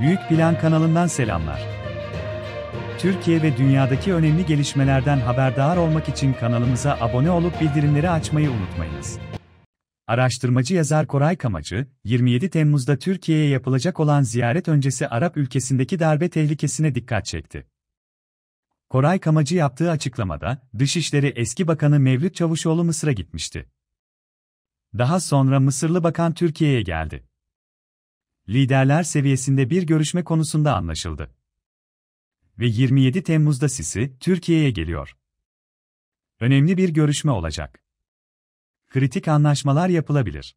Büyük Plan kanalından selamlar. Türkiye ve dünyadaki önemli gelişmelerden haberdar olmak için kanalımıza abone olup bildirimleri açmayı unutmayınız. Araştırmacı yazar Koray Kamacı, 27 Temmuz'da Türkiye'ye yapılacak olan ziyaret öncesi Arap ülkesindeki darbe tehlikesine dikkat çekti. Koray Kamacı yaptığı açıklamada, Dışişleri Eski Bakanı Mevlüt Çavuşoğlu Mısır'a gitmişti. Daha sonra Mısırlı Bakan Türkiye'ye geldi. Liderler seviyesinde bir görüşme konusunda anlaşıldı. Ve 27 Temmuz'da Sisi, Türkiye'ye geliyor. Önemli bir görüşme olacak. Kritik anlaşmalar yapılabilir.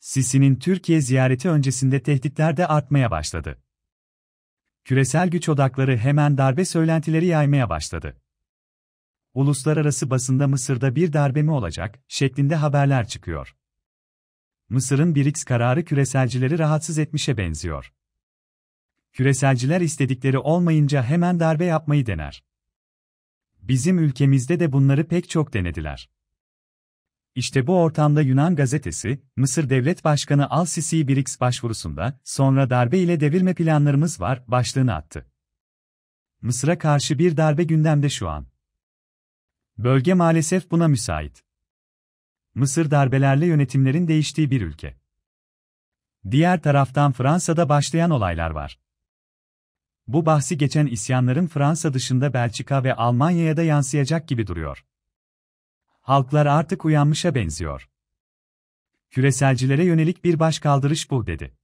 Sisi'nin Türkiye ziyareti öncesinde tehditler de artmaya başladı. Küresel güç odakları hemen darbe söylentileri yaymaya başladı. Uluslararası basında Mısır'da bir darbe mi olacak şeklinde haberler çıkıyor. Mısır'ın BRICS kararı küreselcileri rahatsız etmişe benziyor. Küreselciler istedikleri olmayınca hemen darbe yapmayı dener. Bizim ülkemizde de bunları pek çok denediler. İşte bu ortamda Yunan gazetesi, Mısır Devlet Başkanı Al-Sisi'yi BRICS başvurusunda, sonra darbe ile devirme planlarımız var, başlığını attı. Mısır'a karşı bir darbe gündemde şu an. Bölge maalesef buna müsait. Mısır darbelerle yönetimlerin değiştiği bir ülke. Diğer taraftan Fransa'da başlayan olaylar var. Bu bahsi geçen isyanların Fransa dışında Belçika ve Almanya'ya da yansıyacak gibi duruyor. Halklar artık uyanmışa benziyor. Küreselcilere yönelik bir başkaldırış bu dedi.